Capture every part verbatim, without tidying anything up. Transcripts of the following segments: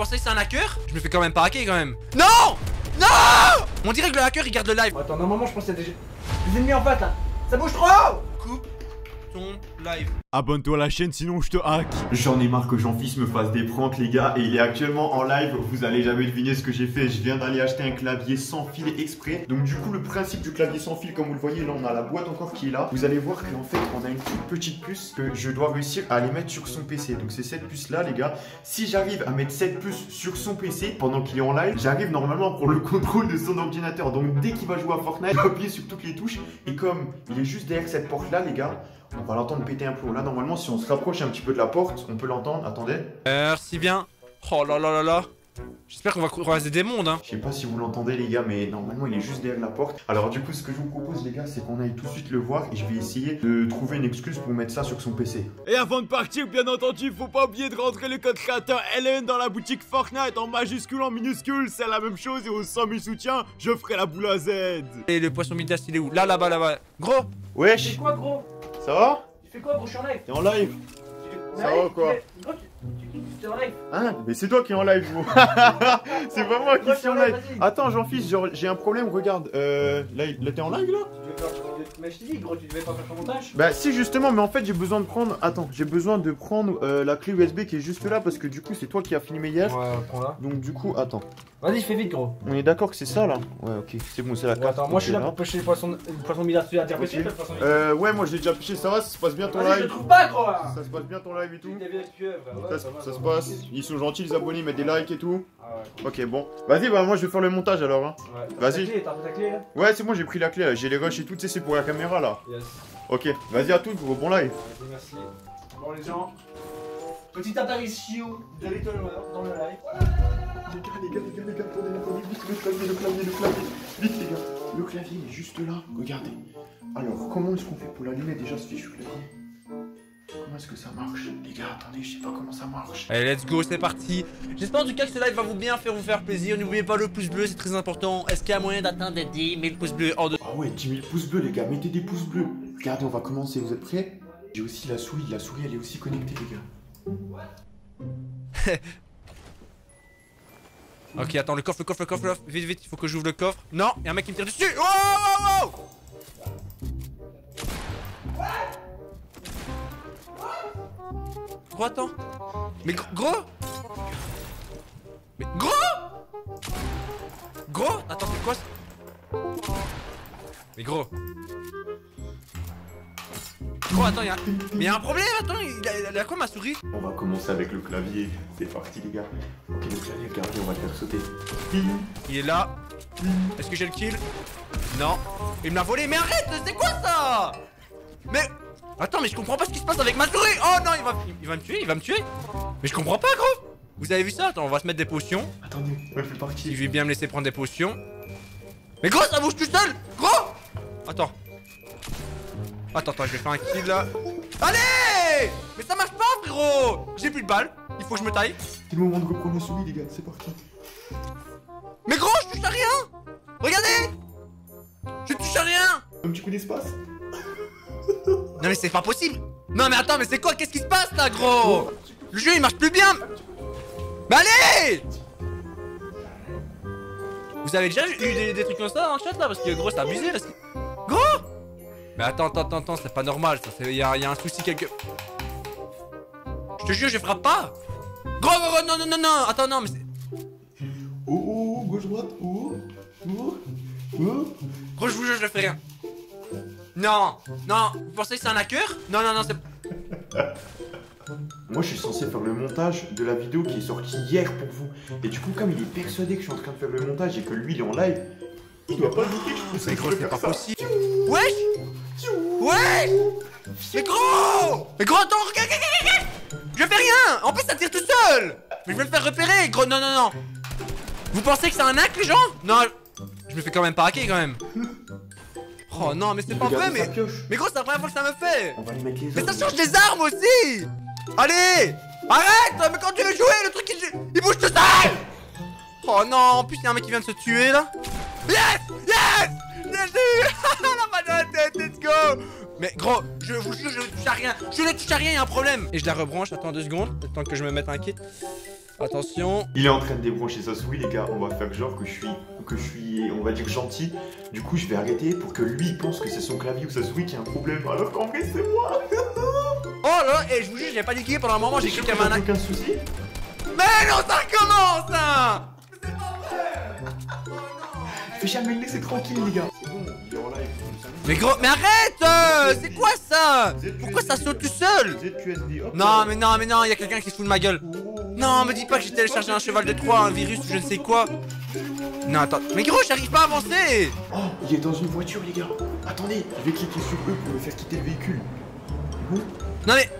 pensez que c'est un hacker? Je me fais quand même pas hacker quand même. Non! Non! On dirait que le hacker il garde le live. Attends, un moment je pensais déjà. Les ennemis en face là. Ça bouge trop! Coupe ton live. Abonne-toi à la chaîne sinon je te hack. J'en ai marre que Jean-Fils me fasse des pranks les gars. Et il est actuellement en live, vous allez jamais deviner ce que j'ai fait. Je viens d'aller acheter un clavier sans fil exprès. Donc du coup le principe du clavier sans fil, comme vous le voyez là, on a la boîte encore qui est là. Vous allez voir qu'en fait on a une toute petite puce que je dois réussir à aller mettre sur son P C. Donc c'est cette puce là les gars. Si j'arrive à mettre cette puce sur son P C pendant qu'il est en live, j'arrive normalement pour le contrôle de son ordinateur. Donc dès qu'il va jouer à Fortnite, appuyer sur toutes les touches. Et comme il est juste derrière cette porte là les gars, on va l'entendre péter un plomb. Là normalement si on se rapproche un petit peu de la porte, on peut l'entendre. Attendez. Merci bien. Oh là là là là. J'espère qu'on va croiser des mondes hein. Je sais pas si vous l'entendez les gars, mais normalement il est juste derrière la porte. Alors du coup ce que je vous propose les gars, c'est qu'on aille tout de suite le voir. Et je vais essayer de trouver une excuse pour mettre ça sur son P C. Et avant de partir bien entendu, faut pas oublier de rentrer le code créateur L E N dans la boutique Fortnite. En majuscule, en minuscule, c'est la même chose. Et aux cent mille soutiens, je ferai la boule à Z. Et le poisson Midas il est où? Là là-bas là-bas. Gros. Wesh. C'est quoi gros? Ça va? Tu fais quoi gros? Je suis en live. T'es en live? Ça va ou quoi? Gros, tu es en live. Hein? Mais c'est toi qui es en live gros. C'est pas moi qui suis en live. Attends Jean-Fils, j'ai un problème, regarde. Euh, là t'es en live là? Mais je t'ai dit gros, tu devais pas faire ton montage. Bah si justement, mais en fait j'ai besoin de prendre... Attends, j'ai besoin de prendre euh, la clé U S B qui est juste là. Parce que du coup c'est toi qui as filmé hier. Ouais, prends là. Donc du coup, attends. Vas-y, je fais vite gros. On est d'accord que c'est ça là? Ouais ok, c'est bon, c'est la ouais, carte. Attends, moi je suis là pour pêcher le poisson Midas. Tu l'as déjà pêché? Euh ouais, moi je l'ai déjà pêché, ça va, ça se passe bien ton live? Je le trouve pas gros. Ça se passe bien ton live et tout? Ça se passe, ils sont gentils les abonnés, ils mettent des likes et tout. Ok bon, vas-y, bah moi je vais faire le montage alors hein. Vas-y. T'as pris ta clé là? Ouais c'est bon, j'ai pris la clé, j'ai les rushs et tout, tu sais c'est pour la caméra là. Yes. Ok, vas-y à toutes gros, bon live. Merci. Bon les gens, petite apparition de l'étoile noire dans le live. Les gars, les gars, les gars, les gars, attendez, attendez, vite le clavier, le clavier, le clavier, vite les gars, le clavier il est juste là, regardez. Alors, comment est-ce qu'on fait pour l'allumer déjà ce fichu clavier? Comment est-ce que ça marche? Les gars, attendez, je sais pas comment ça marche. Allez, let's go, c'est parti. J'espère en tout cas que ce live va vous bien faire vous faire plaisir. N'oubliez pas le pouce bleu, c'est très important. Est-ce qu'il y a moyen d'atteindre dix mille pouces bleus en deux? Ah ouais, dix mille pouces bleus les gars, mettez des pouces bleus. Regardez, on va commencer, vous êtes prêts? J'ai aussi la souris, la souris elle est aussi connectée les gars. Ok, attends, le coffre, le coffre, le coffre, le coffre. Vite, vite, il faut que j'ouvre le coffre. Non, il y a un mec qui me tire dessus. Oh, gros, attends. Mais gros, gros. Mais gros. Gros, attends, c'est quoi ça? Mais gros. Gros, attends, il y a... Mais y a un problème, attends, il a, il a, il a quoi ma souris? On va commencer avec le clavier, c'est parti les gars. Ok, le clavier, le clavier, on va le faire sauter. Il est là. Est-ce que j'ai le kill? Non. Il me l'a volé, mais arrête, c'est quoi ça? Mais... Attends, mais je comprends pas ce qui se passe avec ma souris. Oh non, il va, il va me tuer, il va me tuer. Mais je comprends pas gros. Vous avez vu ça? Attends, on va se mettre des potions. Attendez, ouais, je suis parti. Il veut bien me laisser prendre des potions. Mais gros, ça bouge tout seul. Gros. Attends. Attends, attends, je vais faire un kill là. Allez! Mais ça marche pas, frérot! J'ai plus de balles, il faut que je me taille. C'est le moment de reprendre le souris, les gars, c'est parti. Mais gros, je touche à rien! Regardez! Je touche à rien! Un petit coup d'espace? Non, mais c'est pas possible! Non, mais attends, mais c'est quoi? Qu'est-ce qui se passe là, gros? Le jeu il marche plus bien! Mais allez! Vous avez déjà eu des, des trucs comme ça en chat là? Parce que gros, c'est abusé là. Gros! Mais attends, attends, attends, c'est pas normal ça, il y, y a un souci quelque... Je te jure, je frappe pas. Gros, gros, non, non, non, non, attends, non, mais c'est... Oh, oh, oh, gauche, droite, oh, oh, oh... Gros, je vous jure, je fais rien. Non, non, vous pensez que c'est un hacker? Non, non, non, c'est... Moi je suis censé faire le montage de la vidéo qui est sortie hier pour vous. Et du coup, comme il est persuadé que je suis en train de faire le montage et que lui il est en live, il doit pas douter que je pousse. Mais gros, c'est pas possible. Wesh. Ouais! Mais gros! Mais gros, attends, regarde, regarde, regarde! Je fais rien! En plus, ça tire tout seul! Mais je vais me faire repérer, gros! Non, non, non! Vous pensez que c'est un hack, les gens? Non, je me fais quand même pas hacker, quand même! Oh non, mais c'est pas vrai, mais. Mais gros, c'est la première fois que ça me fait! On va les mettre les mais ça change les armes aussi! Allez! Arrête! Mais quand tu veux jouer, le truc il, il bouge tout seul! Oh non, en plus, y'a un mec qui vient de se tuer là! Yes! Yes! La tête, let's go. Mais gros, je vous jure, je ne touche à rien. Je ne touche à rien, il y a un problème. Et je la rebranche, attends deux secondes, le temps que je me mette un kit. Attention. Il est en train de débrancher sa souris, les gars. On va faire genre que je suis, que je suis, on va dire gentil. Du coup, je vais arrêter pour que lui pense que c'est son clavier ou sa souris qui a un problème. Alors qu'en vrai, c'est moi. Oh là, et je vous jure, j'ai pas niqué pendant un moment. J'ai cru qu'il y avait un aucun souci. Mais non, ça recommence, hein. C'est pas vrai. Oh non. Je vais jamais le laisser tranquille, les gars. C'est bon, il est en live. Mais gros, mais arrête euh, c'est quoi ça? Pourquoi ça saute tout seul? Non mais non mais non, il y a quelqu'un qui se fout de ma gueule. Non, me dis pas que j'ai téléchargé un cheval de Troie, un virus ou je ne sais quoi. Non attends, mais gros, j'arrive pas à avancer. Oh, il est dans une voiture les gars. Attendez, je vais cliquer sur eux pour me faire quitter le véhicule. Non mais,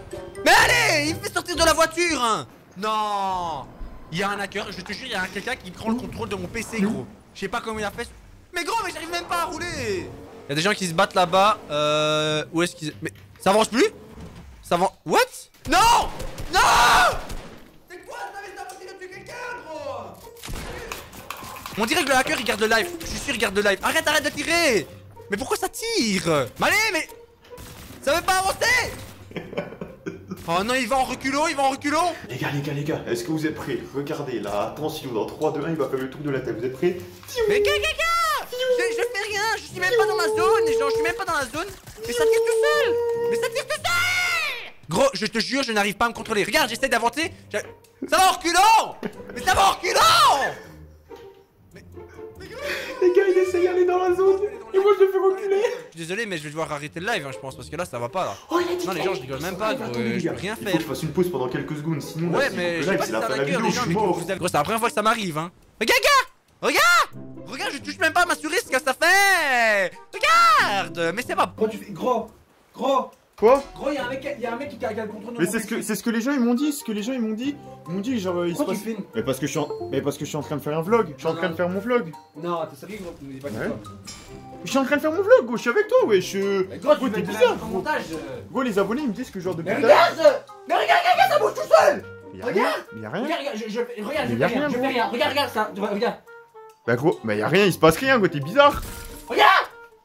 mais allez, il me fait sortir de la voiture hein. Non, il y a un hacker, je te jure, il y a quelqu'un qui prend le contrôle de mon P C gros. Je sais pas comment il a fait. Mais gros, mais j'arrive même pas à rouler. Y'a des gens qui se battent là-bas. Euh. Où est-ce qu'ils. Mais. Ça avance plus? Ça avance. What? Non! Non! C'est quoi? T'avais t'avancé de quelqu'un, gros! On dirait que le hacker il garde le live. Je suis sûr qu'il garde le live. Arrête, arrête de tirer! Mais pourquoi ça tire? Mais allez, mais. Ça veut pas avancer! Oh non, il va en reculons, il va en reculons. Les gars, les gars, les gars, est-ce que vous êtes prêts? Regardez là, attention, dans trois, deux, un, il va faire le tour de la table. Vous êtes prêts? Mais gars, gars, gars, je, je fais rien, je suis même pas dans la zone, genre, je suis même pas dans la zone. Mais ça tire tout seul. Mais ça tire tout seul. Gros, je te jure, je n'arrive pas à me contrôler. Regarde, j'essaie d'avancer. Ça va en reculons. Mais ça va en reculons. Mais... Mais gros, les gars, il essaye d'aller dans la zone. Et moi je le fais reculer. Je suis désolé mais je vais devoir arrêter le live hein, je pense parce que là ça va pas là. Oh, il a dit non les gens je rigole même pas, attendez, euh, je peux rien faire. Il faut que je fasse une pause pendant quelques secondes sinon ouais, là, si mais je live c'est la fin de la vidéo, je suis mort. Gros c'est la première fois que ça m'arrive hein. Regarde gars, regarde, regarde je touche même pas à ma souris ce que ça fait. Regarde, mais c'est pas. Gros tu fais gros, gros. Quoi? Gros, y'a un mec, y a un mec qui garde contre nous. Mais c'est ce que c'est ce que les gens ils m'ont dit, ce que les gens ils m'ont dit, ils m'ont dit genre il se passe. Mais parce que je suis en... mais parce que je suis en train de faire un vlog, je suis en train de faire mon vlog. Non, t'es sérieux gros, tu me dis pas que je suis en train de faire mon vlog, gros, je suis avec toi, wesh. Mais gros, gros t'es bizarre. Gros, les abonnés ils me disent que genre de putain. Mais regarde, mais regarde, regarde, ça bouge tout seul. Regarde, y'a rien. Regarde, regarde, je regarde, je fais rien, je fais rien. Regarde, regarde ça, regarde. Bah gros, mais y'a rien, il se passe rien, gros, t'es bizarre. Regarde.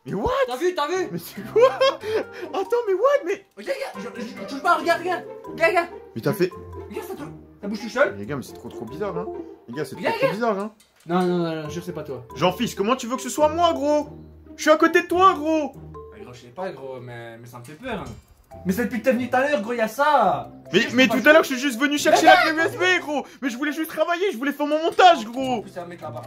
Mais what? T'as vu, t'as vu? Mais c'est quoi? Attends, mais what? Mais. Regarde, regarde, je, je, je touche pas, regarde, regarde, regarde, regarde. Mais t'as fait. Regarde, ça, ça bouge tout seul. Mais les gars, mais c'est trop trop bizarre, hein. Les gars, c'est trop trop bizarre, hein. Non, non, non, non, je sais pas toi. Jean-Fils, comment tu veux que ce soit moi, gros? Je suis à côté de toi, gros. Bah, gros, je sais pas, gros, mais, mais ça me fait peur, hein. Mais c'est depuis que t'es venu tout à l'heure, gros, y'a ça. Mais, mais, mais tout à l'heure, je suis juste venu chercher la clé U S B, gros. Mais je voulais juste travailler, je voulais faire mon montage, gros. En plus, un mec là-bas.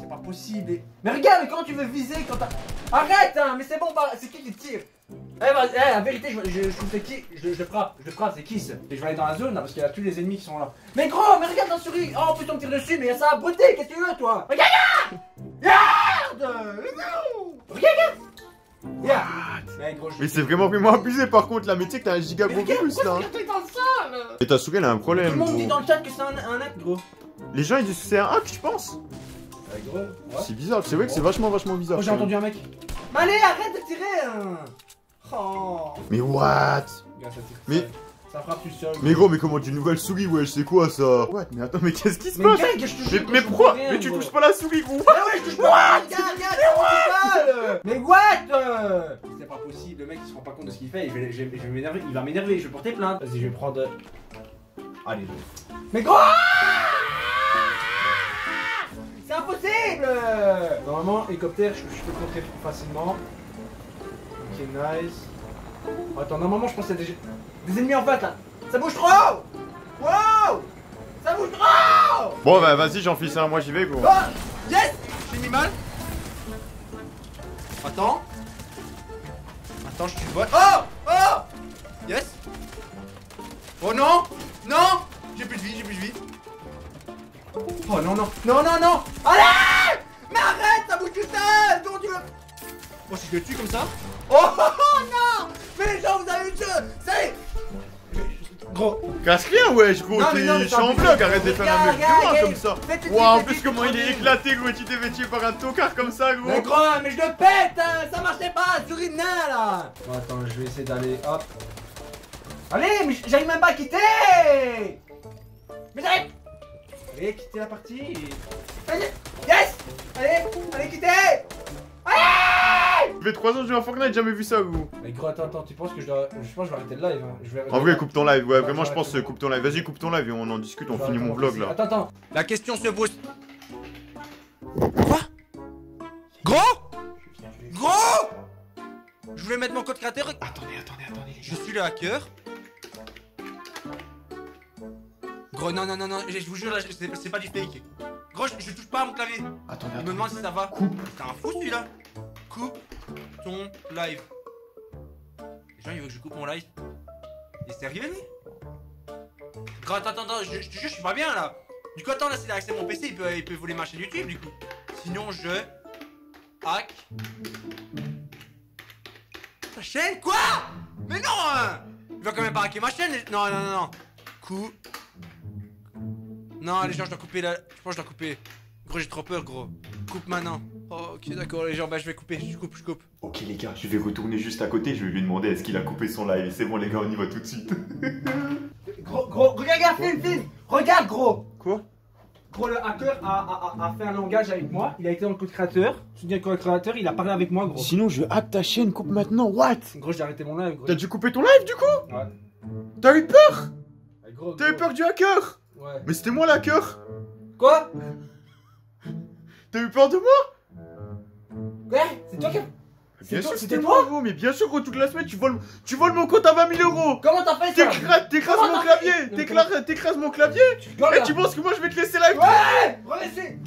C'est pas possible. Mais regarde, comment tu veux viser quand t'as. Arrête, hein, mais c'est bon, bah, c'est qui qui tire? Eh, bah, eh, la vérité, je, je, je trouve c'est qui? Je, je frappe, je frappe, c'est qui ça? Et je vais aller dans la zone là parce qu'il y a tous les ennemis qui sont là. Mais gros, mais regarde la souris! Oh putain, on tire dessus, mais ça a brouté, qu'est-ce que tu veux toi? Regarde! Regarde! Regarde! Regarde! Mais, je... mais c'est vraiment vraiment abusé par contre là, mais tu sais que t'as un giga gros plus là. Et ta souris elle a un problème. Tout le monde dit dans le chat que c'est un, un hack gros. Les gens ils disent que c'est un hack, je pense. C'est bizarre, c'est vrai que c'est vachement vachement bizarre. Oh, j'ai entendu un mec. Mais allez, arrête de tirer hein. Oh. Mais what? Mais ça frappe tout seul. Mais gros, mais comment tu une nouvelle souris wesh, c'est quoi ça? What? Mais attends, mais qu'est-ce qui se passe? Mais pourquoi? Mais tu touches pas la souris gros. Ah ouais, je touche pas. Mais what? C'est pas possible, le mec il se rend pas compte de ce qu'il fait, je vais m'énerver, il va m'énerver, je vais porter plainte. Vas-y, je vais prendre. Allez. Mais gros! C'est impossible! Normalement, hélicoptère, je, je peux contrer facilement. Ok, nice. Oh, attends, normalement, je pense qu'il y a des... des ennemis en face là. Ça bouge trop! Wow! Ça bouge trop! Bon, bah vas-y, Jean-Fils, hein, moi j'y vais, gros. Oh yes! J'ai mis mal. Attends. Attends, je tue le bot. Oh! Oh! Yes! Oh non! Non! J'ai plus de vie, j'ai plus de vie. Oh non non non non non. Allez, mais arrête, ça bouge tout seul. Comment tu veux? Oh si je le tue comme ça. Oh, oh, oh non. Mais les gens vous avez eu le jeu. Ça y est. Gros casse rien wesh gros, je suis en bloc, arrête de faire la merde du comme ça. Ouah, en plus comment il est éclaté gros, tu t'es fait tuer par un tocard comme ça gros. Mais gros, mais je le pète hein, ça marchait pas, souris de nain là. Attends, je vais essayer d'aller hop. Allez, mais j'arrive même pas à quitter. Mais j'arrive. Allez, quittez la partie. Allez, yes. Allez, allez, quittez. Allez. Ça fait trois ans que je joue à Fortnite, jamais vu ça, vous. Mais gros, attends, attends, tu penses que je dois. Je pense que je vais arrêter le live. Hein. Je vais... En vrai, coupe ton live, ouais, ouais vraiment, je pense, coupe ton live. Vas-y, coupe ton live et on en discute, on finit mon vlog là. Attends, attends. La question se pose. Quoi? Gros? Gros? Je voulais mettre mon code créateur. Attendez, attendez, attendez. Je suis le hacker. Gros, non, non, non, non, je vous jure, c'est pas du fake. Gros, je, je touche pas à mon clavier. Attendez, il me demande si ça va. Coupe. C'est un fou celui-là. Coupe ton live. Les gens, ils veulent que je coupe mon live. Il est sérieux, lui? Gros, attends, attends, attends, je te jure, je suis pas bien là. Du coup, attends, là, s'il a accès à mon P C, il peut, il peut voler ma chaîne YouTube, du coup. Sinon, je. Hack. Ta chaîne? Quoi? Mais non hein. Il va quand même pas hacker ma chaîne. Non, non, non, non. Coupe. Non, les gens, je dois couper là. Je pense que je dois couper. Gros, j'ai trop peur, gros. Coupe maintenant. Oh, ok, d'accord, les gens. Bah, je vais couper. Je coupe, je coupe. Ok, les gars, je vais retourner juste à côté. Je vais lui demander est-ce qu'il a coupé son live. C'est bon, les gars, on y va tout de suite. Gros, gros, regarde, film, film. Regarde, gros. Quoi? Gros, le hacker a, a, a, a fait un langage avec moi. Il a été dans le code créateur. Je dis le code créateur, il a parlé avec moi, gros. Sinon, je hack ta chaîne, coupe maintenant. What? Gros, j'ai arrêté mon live, gros. T'as dû couper ton live, du coup? Ouais. T'as eu peur? T'as eu peur du hacker? Ouais. Mais c'était moi l'hacker. Quoi? T'as eu peur de moi? Quoi? C'est toi qui... Bien sûr, c'était toi, gros, mais bien sûr, gros, toute la semaine, tu voles, tu voles mon compte à vingt mille euros. Comment t'as fait ça? T'écrases mon clavier, t'écrases mon clavier. Et tu penses que moi, je vais te laisser live? Ouais, laissez.